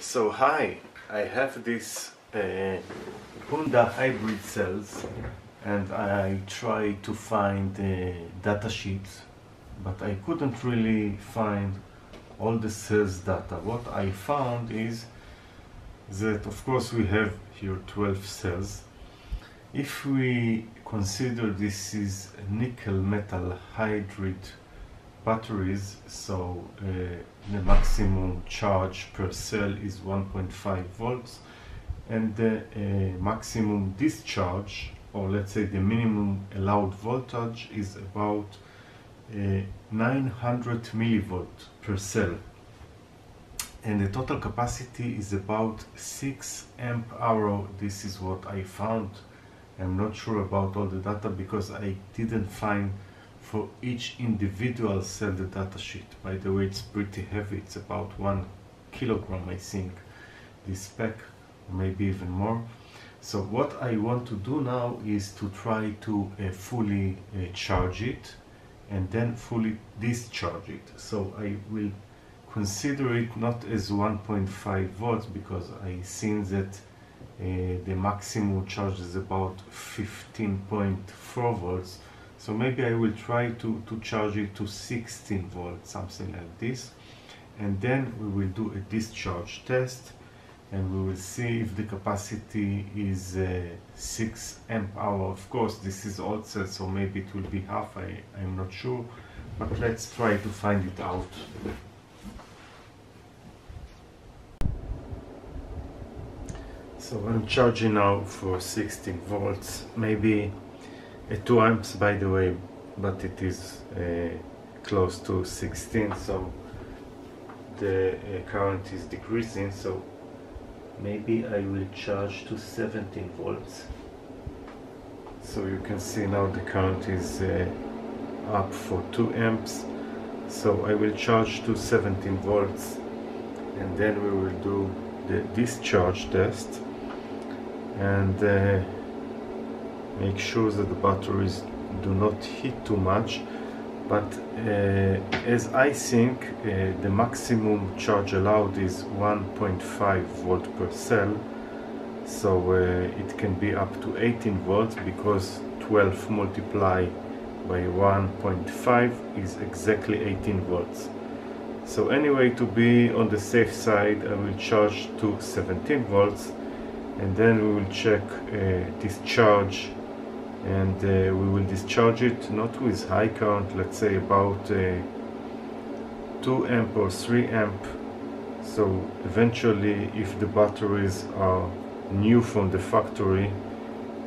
So hi, I have this Honda hybrid cells, and I tried to find data sheets, but I couldn't really find all the cells data. What I found is that, of course, we have here 12 cells. If we consider this is nickel metal hydride batteries, so the maximum charge per cell is 1.5 volts, and the maximum discharge, or let's say the minimum allowed voltage, is about 900 millivolt per cell, and the total capacity is about 6 amp hour. This is what I found. I'm not sure about all the data because I didn't find for each individual cell the data sheet. By the way, it's pretty heavy. It's about 1 kilogram, I think, this pack, maybe even more. So what I want to do now is to try to fully charge it and then fully discharge it. So I will consider it not as 1.5 volts because I seen that the maximum charge is about 15.4 volts. So maybe I will try to charge it to 16 volts, something like this. And then we will do a discharge test, and we will see if the capacity is 6 amp hour. Of course, this is all set, so maybe it will be half, I'm not sure. But let's try to find it out. So I'm charging now for 16 volts, maybe 2 amps by the way, but it is close to 16, so the current is decreasing, so maybe I will charge to 17 volts. So you can see now the current is up for 2 amps, so I will charge to 17 volts and then we will do the discharge test and make sure that the batteries do not heat too much. But as I think the maximum charge allowed is 1.5 volt per cell, so it can be up to 18 volts because 12 multiplied by 1.5 is exactly 18 volts. So anyway, to be on the safe side, I will charge to 17 volts and then we will check discharge. And we will discharge it not with high current, let's say about 2 amp or 3 amp. So eventually, if the batteries are new from the factory,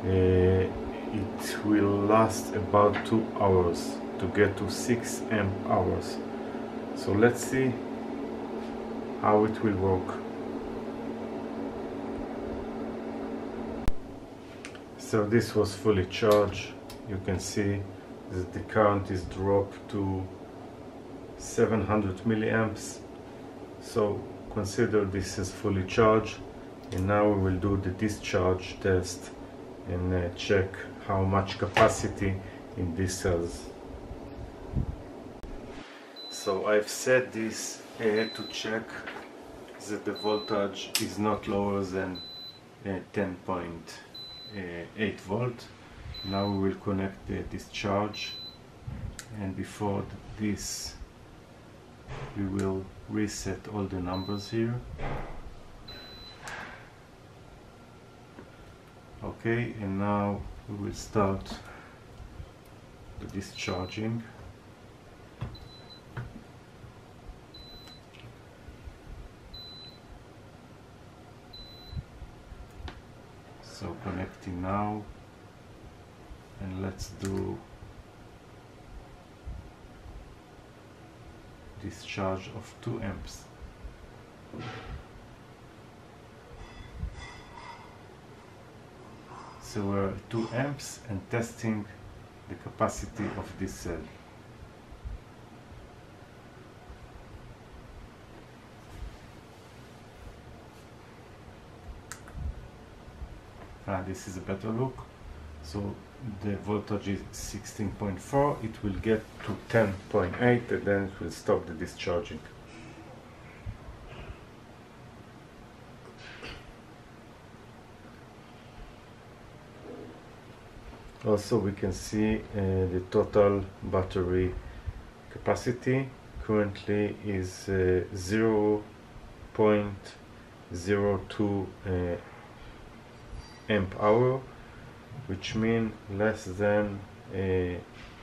it will last about 2 hours to get to 6 amp hours. So let's see how it will work. So this was fully charged. You can see that the current is dropped to 700 milliamps. So consider this is fully charged, and now we will do the discharge test and check how much capacity in these cells. So I've set this to check that the voltage is not lower than 10.8 volt. Now we will connect the discharge, and before this we will reset all the numbers here. Okay, and now we will start the discharging. So connecting now, and let's do discharge of 2 amps. So we're at 2 amps and testing the capacity of this cell. This is a better look. So the voltage is 16.4, it will get to 10.8 and then it will stop the discharging. Also we can see the total battery capacity currently is 0.02 amp hour, which means less than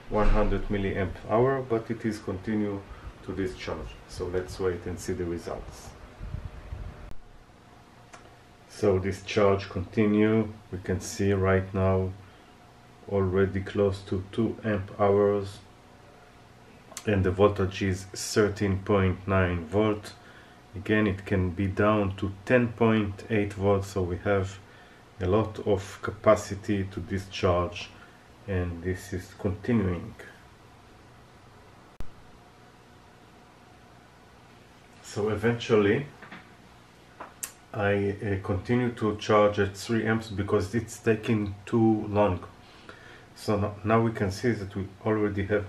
100 milliamp hour, but it is continue to discharge. So let's wait and see the results. So this charge continue. We can see right now already close to 2 amp hours, and the voltage is 13.9 volt. Again, it can be down to 10.8 volts, so we have a lot of capacity to discharge, and this is continuing. So eventually I continue to charge at 3 amps because it's taking too long. So now we can see that we already have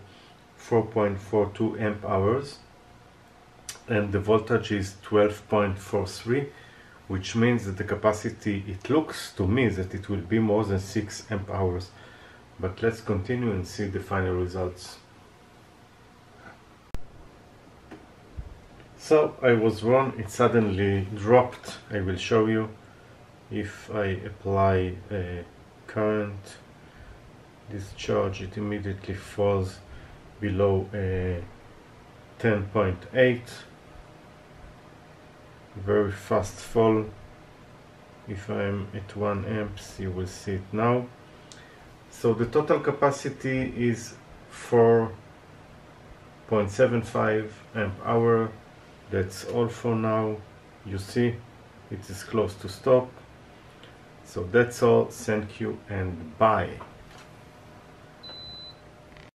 4.42 amp hours and the voltage is 12.43, which means that the capacity, it looks to me that it will be more than 6 amp hours. But let's continue and see the final results. So I was wrong, it suddenly dropped. I will show you. If I apply a current discharge, it immediately falls below 10.8, very fast fall. If I'm at 1 amps, you will see it now. So the total capacity is 4.75 amp hour. That's all for now. You see, it is close to stop. So that's all. Thank you and bye.